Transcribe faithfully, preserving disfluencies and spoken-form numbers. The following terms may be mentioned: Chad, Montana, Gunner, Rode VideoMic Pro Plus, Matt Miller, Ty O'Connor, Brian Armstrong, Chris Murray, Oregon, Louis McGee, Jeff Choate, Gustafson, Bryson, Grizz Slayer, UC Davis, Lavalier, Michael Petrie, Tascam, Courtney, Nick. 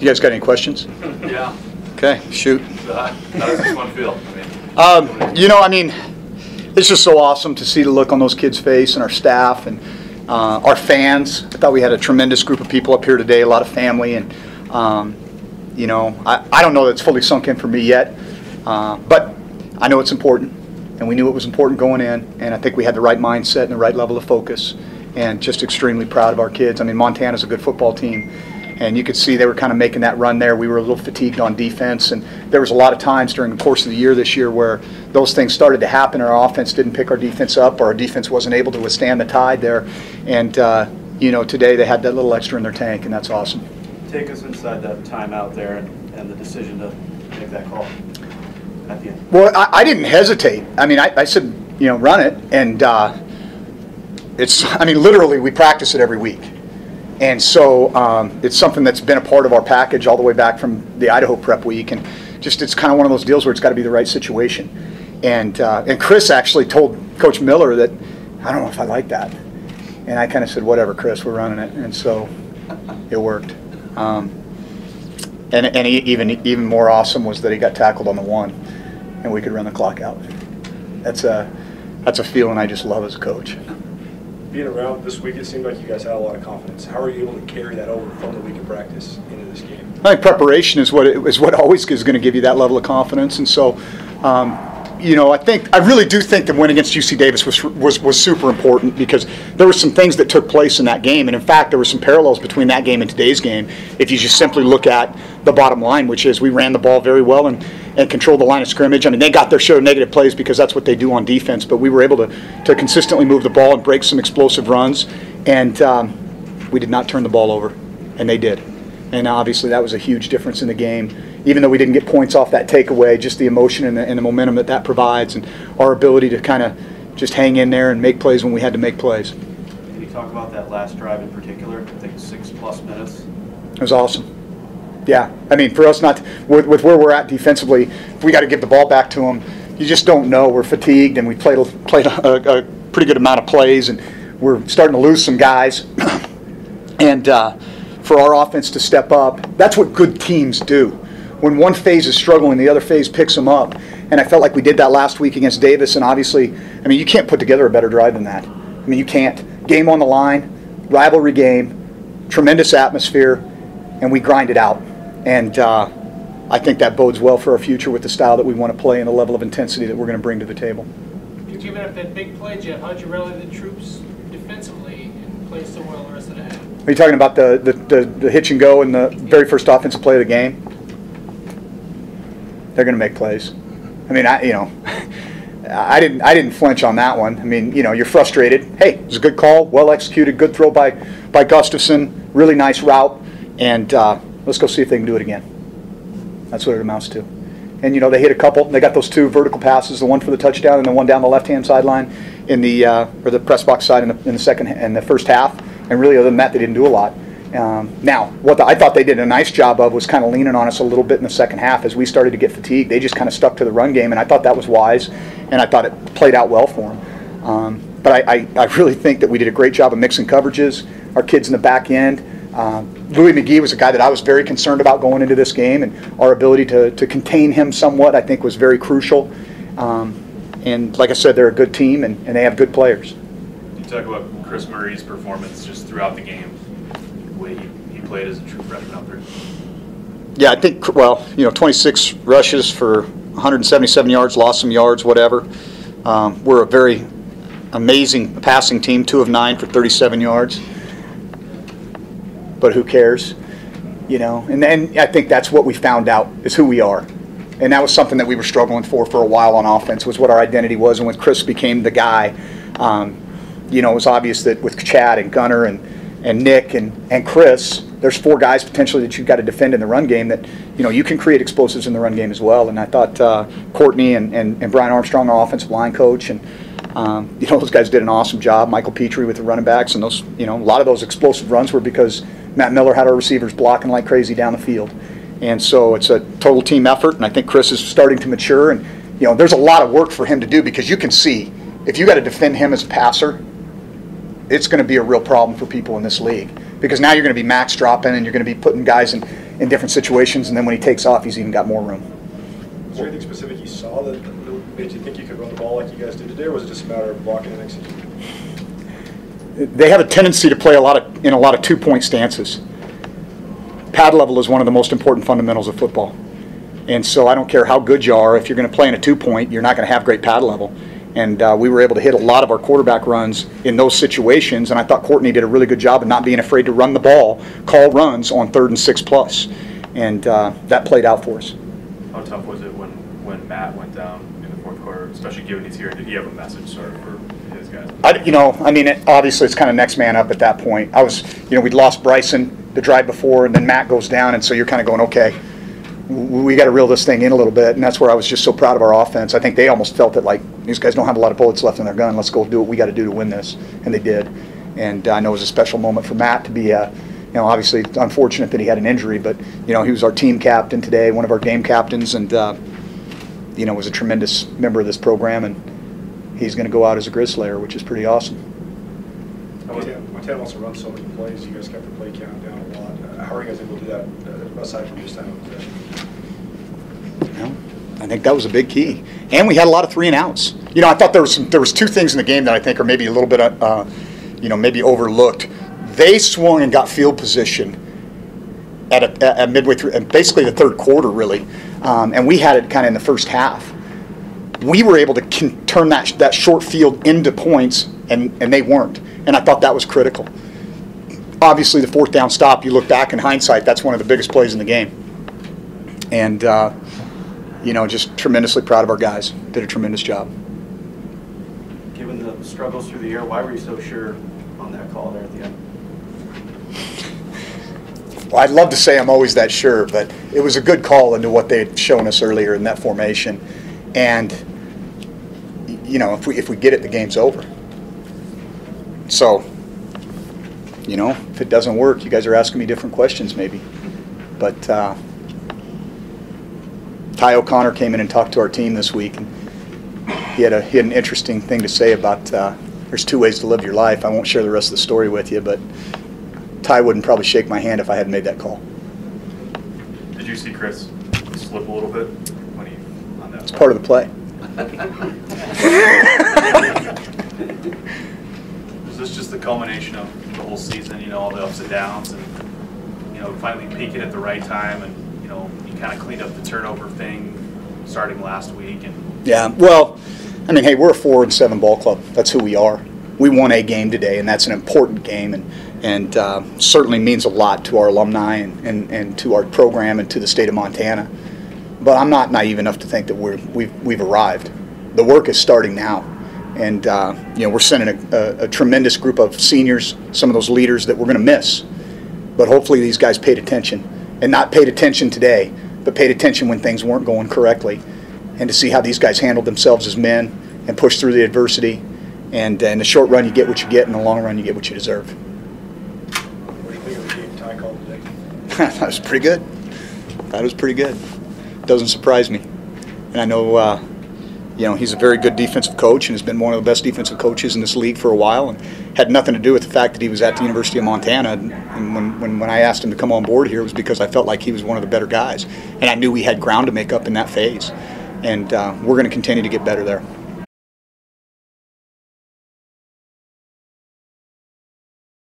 You guys got any questions? Yeah. Okay, shoot. Uh, how does this one feel? I mean, um, you know, I mean, it's just so awesome to see the look on those kids' face and our staff and uh, our fans. I thought we had a tremendous group of people up here today, a lot of family, and um, you know, I, I don't know that it's fully sunk in for me yet, uh, but I know it's important, and we knew it was important going in, and I think we had the right mindset and the right level of focus, and just extremely proud of our kids. I mean, Montana's a good football team, and you could see they were kind of making that run there. We were a little fatigued on defense, and there was a lot of times during the course of the year this year where those things started to happen. Our offense didn't pick our defense up, or our defense wasn't able to withstand the tide there. And, uh, you know, today they had that little extra in their tank, and that's awesome. Take us inside that time out there and, and the decision to make that call at the end. Well, I, I didn't hesitate. I mean, I, I said, you know, run it. And uh, it's, I mean, literally we practice it every week. And so um, it's something that's been a part of our package all the way back from the Idaho Prep Week, and just it's kind of one of those deals where it's got to be the right situation. And uh, and Chris actually told Coach Miller that, I don't know if I like that, and I kind of said, whatever, Chris, we're running it, and so it worked. Um, and and he, even even more awesome was that he got tackled on the one, and we could run the clock out. That's a that's a feeling I just love as a coach. Being around this week, it seemed like you guys had a lot of confidence. How are you able to carry that over from the week of practice into this game? I think preparation is what is what always is going to give you that level of confidence, and so, um, you know, I think I really do think the win against U C Davis was was was super important, because there were some things that took place in that game, and in fact, there were some parallels between that game and today's game. If you just simply look at the bottom line, which is we ran the ball very well and. and control the line of scrimmage. I mean, they got their share of negative plays because that's what they do on defense, but we were able to, to consistently move the ball and break some explosive runs, and um, we did not turn the ball over, and they did. And obviously that was a huge difference in the game. Even though we didn't get points off that takeaway, just the emotion and the, and the momentum that that provides, and our ability to kind of just hang in there and make plays when we had to make plays. Can you talk about that last drive in particular? I think six plus minutes. It was awesome. Yeah, I mean, for us not, to, with, with where we're at defensively, if we got to give the ball back to them, you just don't know. We're fatigued, and we played, a, played a, a pretty good amount of plays, and we're starting to lose some guys. And uh, for our offense to step up, that's what good teams do. When one phase is struggling, the other phase picks them up. And I felt like we did that last week against Davis, and obviously, I mean, you can't put together a better drive than that. I mean, you can't. Game on the line, rivalry game, tremendous atmosphere, and we grind it out. And uh, I think that bodes well for our future with the style that we want to play and the level of intensity that we're going to bring to the table. You're giving up that big play, Jeff. How'd you rally the troops defensively and play so well the rest of the half? Are you talking about the, the, the, the hitch and go and the very first offensive play of the game? They're going to make plays. I mean, I you know, I didn't I didn't flinch on that one. I mean, you know, you're frustrated. Hey, it was a good call, well executed, good throw by by Gustafson, really nice route, and. Uh, Let's go see if they can do it again. That's what it amounts to. And, you know, they hit a couple. They got those two vertical passes, the one for the touchdown and the one down the left-hand sideline in the uh, or the press box side in the, in the second and the first half. And really, other than that, they didn't do a lot. Um, now, what the, I thought they did a nice job of was kind of leaning on us a little bit in the second half as we started to get fatigued. They just kind of stuck to the run game, and I thought that was wise, and I thought it played out well for them. Um, but I, I, I really think that we did a great job of mixing coverages, our kids in the back end. Um, Louis McGee was a guy that I was very concerned about going into this game, and our ability to, to contain him somewhat I think was very crucial. Um, and like I said, they're a good team, and, and they have good players. You talk about Chris Murray's performance just throughout the game, the way he, he played as a true freshman out there. Yeah, I think, well, you know, twenty-six rushes for one hundred seventy-seven yards, lost some yards, whatever. Um, we're a very amazing passing team, two of nine for thirty-seven yards. But who cares, you know? And then I think that's what we found out is who we are, and that was something that we were struggling for for a while on offense, was what our identity was. And when Chris became the guy, um, you know, it was obvious that with Chad and Gunner and and Nick and and Chris, there's four guys potentially that you've got to defend in the run game. That you know you can create explosives in the run game as well. And I thought uh, Courtney and, and and Brian Armstrong, our offensive line coach, and. Um, you know, those guys did an awesome job. Michael Petrie with the running backs, and those, you know, a lot of those explosive runs were because Matt Miller had our receivers blocking like crazy down the field. And so it's a total team effort, and I think Chris is starting to mature. And, you know, there's a lot of work for him to do, because you can see if you got to defend him as a passer, it's going to be a real problem for people in this league, because now you're going to be max dropping and you're going to be putting guys in in different situations, and then when he takes off, he's even got more room. Is there anything specific you saw that made you think you could run the ball like you guys did today, or was it just a matter of blocking and executing? They have a tendency to play a lot of, in a lot of two-point stances. Pad level is one of the most important fundamentals of football. And so I don't care how good you are, if you're going to play in a two-point, you're not going to have great pad level. And uh, we were able to hit a lot of our quarterback runs in those situations, and I thought Courtney did a really good job of not being afraid to run the ball, call runs on third and six plus, and uh, that played out for us. How tough was it when, when Matt went down in the fourth quarter, especially given he's here? Did he have a message for his guys? I, you know, I mean, it, obviously it's kind of next man up at that point. I was, you know, we'd lost Bryson the drive before, and then Matt goes down, and so you're kind of going, okay, we got to reel this thing in a little bit, and that's where I was just so proud of our offense. I think they almost felt it like, these guys don't have a lot of bullets left in their gun. Let's go do what we got to do to win this, and they did. And I know it was a special moment for Matt to be, uh, you know, obviously it's unfortunate that he had an injury, but you know, he was our team captain today, one of our game captains, and uh, you know, was a tremendous member of this program, and he's going to go out as a Grizz Slayer, which is pretty awesome. Montana also runs so many plays. You guys kept the play count down a lot. Uh, how are you guys able to do that uh, aside from just time of possession? Well, I think that was a big key, and we had a lot of three and outs. You know, I thought there was some, there was two things in the game that I think are maybe a little bit, uh, you know, maybe overlooked. They swung and got field position at a, at midway through, and basically the third quarter really, um, and we had it kind of in the first half. We were able to con turn that that short field into points, and and they weren't. And I thought that was critical. Obviously, the fourth down stop, you look back in hindsight, that's one of the biggest plays in the game. And, uh, you know, just tremendously proud of our guys. Did a tremendous job. Given the struggles through the air, why were you so sure on that call there at the end? Well, I'd love to say I'm always that sure, but it was a good call into what they had shown us earlier in that formation. And, you know, if we, if we get it, the game's over. So, you know, if it doesn't work, you guys are asking me different questions maybe. But uh, Ty O'Connor came in and talked to our team this week, and he had, a, he had an interesting thing to say about uh, there's two ways to live your life. I won't share the rest of the story with you, but Ty wouldn't probably shake my hand if I hadn't made that call. Did you see Chris slip a little bit when he on that? It's part of the play. It's just the culmination of the whole season, you know, all the ups and downs, and you know, finally peaking at the right time, and you know, you kind of cleaned up the turnover thing starting last week. And yeah, well, I mean, hey, we're a four and seven ball club. That's who we are. We won a game today, and that's an important game, and and uh, certainly means a lot to our alumni and, and and to our program and to the state of Montana. But I'm not naive enough to think that we're we've we've arrived. The work is starting now. And uh, you know, we're sending a, a, a tremendous group of seniors, some of those leaders that we're going to miss. But hopefully these guys paid attention, and not paid attention today, but paid attention when things weren't going correctly, and to see how these guys handled themselves as men and pushed through the adversity. And uh, in the short run, you get what you get. In the long run, you get what you deserve. What do you think of the game Ty called today? That was pretty good. That was pretty good. Doesn't surprise me. And I know. Uh, You know, he's a very good defensive coach and has been one of the best defensive coaches in this league for a while, and had nothing to do with the fact that he was at the University of Montana. And when, when, when I asked him to come on board here, it was because I felt like he was one of the better guys. And I knew we had ground to make up in that phase. And uh, we're going to continue to get better there.